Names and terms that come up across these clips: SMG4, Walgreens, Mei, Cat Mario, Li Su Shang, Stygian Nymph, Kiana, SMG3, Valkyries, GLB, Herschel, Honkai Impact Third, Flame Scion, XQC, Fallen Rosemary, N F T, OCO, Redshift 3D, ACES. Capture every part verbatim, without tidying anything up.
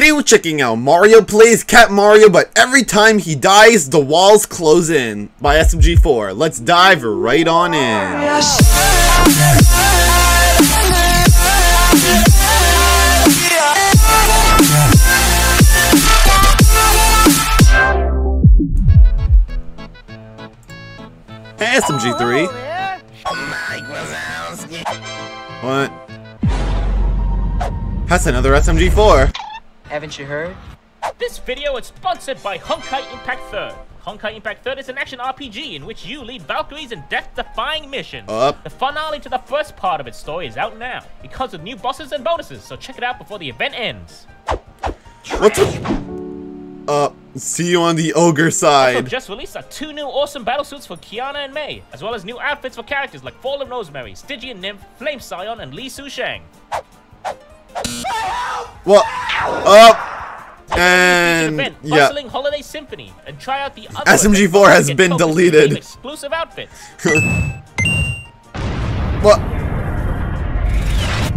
Today we're checking out Mario Plays Cat Mario, but every time he dies, the walls close in by S M G four. Let's dive right on in. Hey, S M G three. What? That's another S M G four. Haven't you heard? This video is sponsored by Honkai Impact Third. Honkai Impact Third is an action R P G in which you lead Valkyries in death-defying missions. Up. The finale to the first part of its story is out now because of new bosses and bonuses, so check it out before the event ends. What's up? Uh, see you on the ogre side. Also just released are two new awesome battlesuits for Kiana and Mei, as well as new outfits for characters like Fallen Rosemary, Stygian Nymph, Flame Scion, and Li Su Shang. Well, up and event, yeah. Holiday Symphony, and try out the other S M G four has been deleted. Exclusive outfits. What?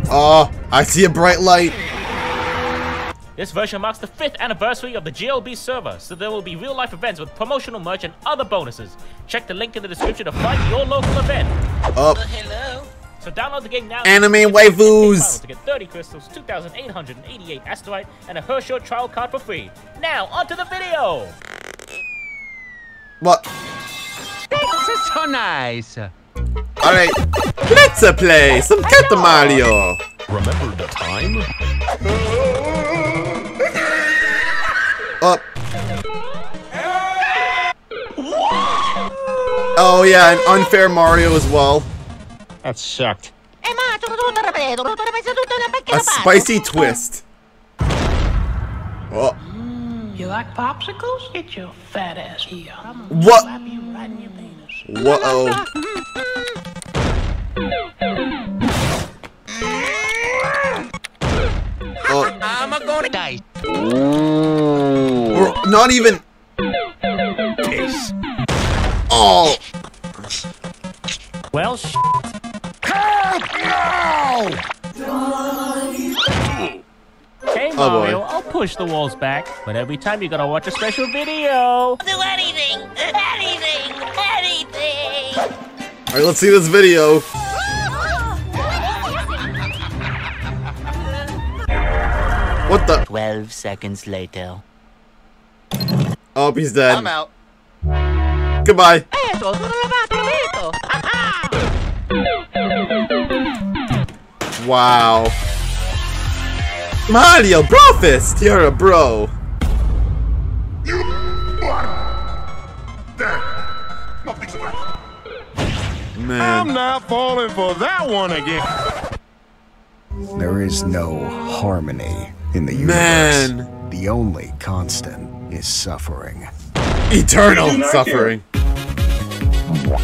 Oh, I see a bright light. This version marks the fifth anniversary of the G L B server, so there will be real-life events with promotional merch and other bonuses. Check the link in the description to find your local event. Up. Uh, hello. So download the game now. Anime waifus to get thirty crystals, two thousand eight hundred eighty-eight asteroid, and a Herschel trial card for free. Now onto the video. What? This is so nice. All right, let's play some Cat Mario. Remember the time? Up. Oh yeah, an unfair Mario as well. That sucked. A spicy twist. Oh. You like popsicles? Get your fat ass here. What? Whoa. Oh. Oh. I'm gonna die. We're not even. Peace. Oh. Well. Sh No! Hey Mario, oh I'll push the walls back, but every time you gotta watch a special video. Do anything, anything, anything. All right, let's see this video. What the? Twelve seconds later. Oh, he's dead. I'm out. Goodbye. Wow. Mario Brofist, you're a bro. You are dead. Nothing's left. Man. I'm not falling for that one again. There is no harmony in the universe. Man. The only constant is suffering. Eternal suffering. Oh.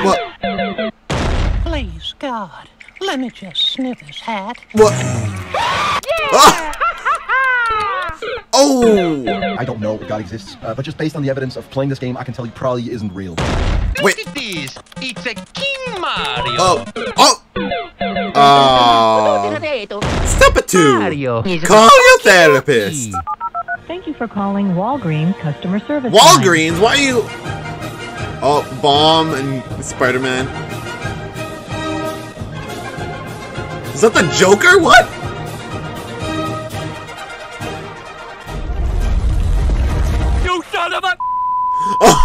What? Please, God, let me just sniff his hat. What? Ah! Oh! I don't know if God exists, uh, but just based on the evidence of playing this game, I can tell you probably isn't real. Wait. Look at this. It's a King Mario. Oh! Oh! Uh, step it to! Mario. Call your therapist! Thank you for calling Walgreens customer service. Walgreens? Line. Why are you... Oh, Bomb and Spider-Man. Is that the Joker? What? You son of a... Oh.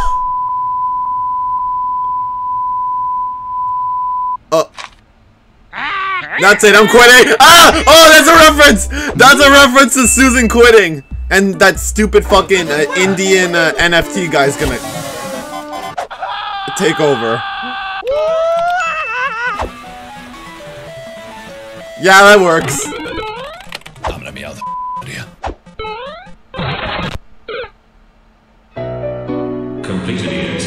Oh. That's it, I'm quitting. Ah! Oh, that's a reference. That's a reference to Susan quitting. And that stupid fucking uh, Indian uh, N F T guy's gonna... take over. Yeah, that works. I'm gonna meow the out of you. Completed it.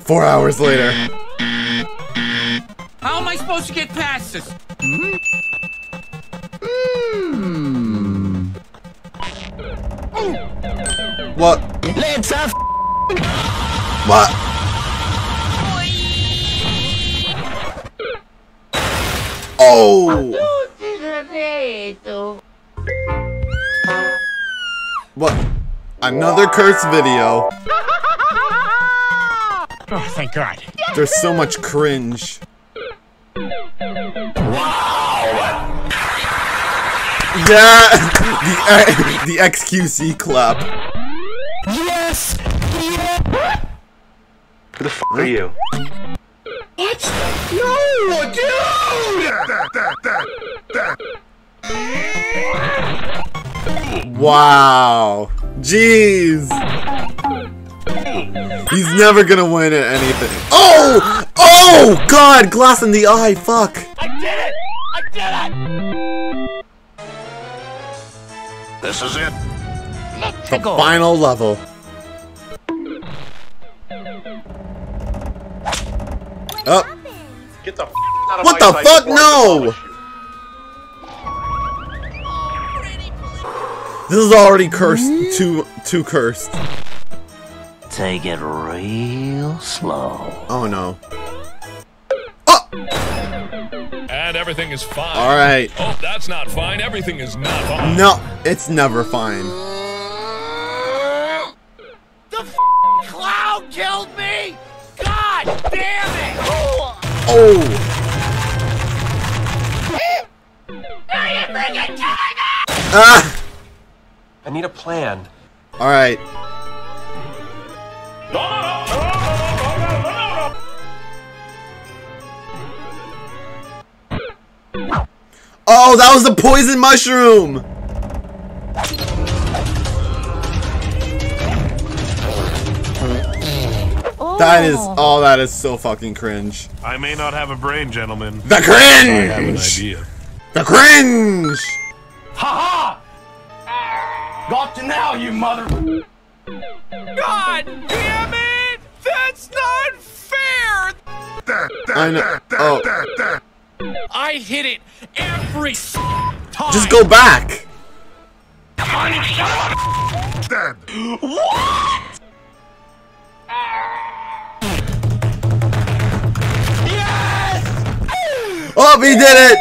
Four hours later. How am I supposed to get past this? Hmm? Mm. What? Let's have. What? Oh! What? Another curse video. Oh, thank God. There's so much cringe. Wow! Yeah! The, the X Q C clap. Yes! Who the f are you? What? No, dude! Wow. Jeez. He's never gonna win at anything. Oh! Oh! God! Glass in the eye! Fuck! I did it! I did it! This is it. Let's the go. Final level. Up. Get the f out of what my the fuck? No! This is already cursed. Too, too cursed. Take it real slow. Oh no. Oh! And everything is fine. All right. Oh, that's not fine. Everything is not fine. No, it's never fine. The f cloud killed me. God damn it! Oh! Are you freaking killing me? Ah! I need a plan. All right. Oh, that was the poison mushroom. That is, oh, that is so fucking cringe. I may not have a brain, gentlemen. The cringe! I have an idea. The cringe! Ha ha! Got you now, you mother... God damn it! That's not fair! I know. Oh. I hit it every time! Just go back! What? Oh, we did it!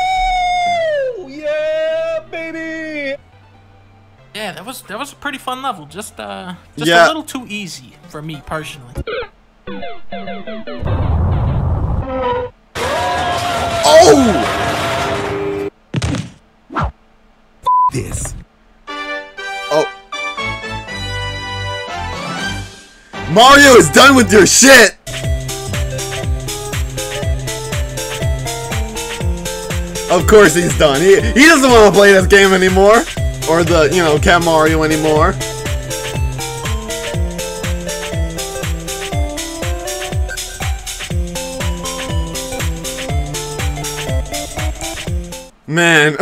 Yeah, baby! Yeah, that was that was a pretty fun level. Just uh, just yeah. a little too easy for me personally. Oh! F this. Oh. Mario is done with your shit. Of course he's done. He, he doesn't want to play this game anymore. Or the, you know, Cat Mario anymore. Man.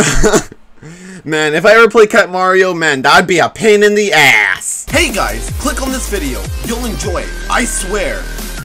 Man, if I ever play Cat Mario, man, that'd be a pain in the ass. Hey guys, click on this video. You'll enjoy it. I swear.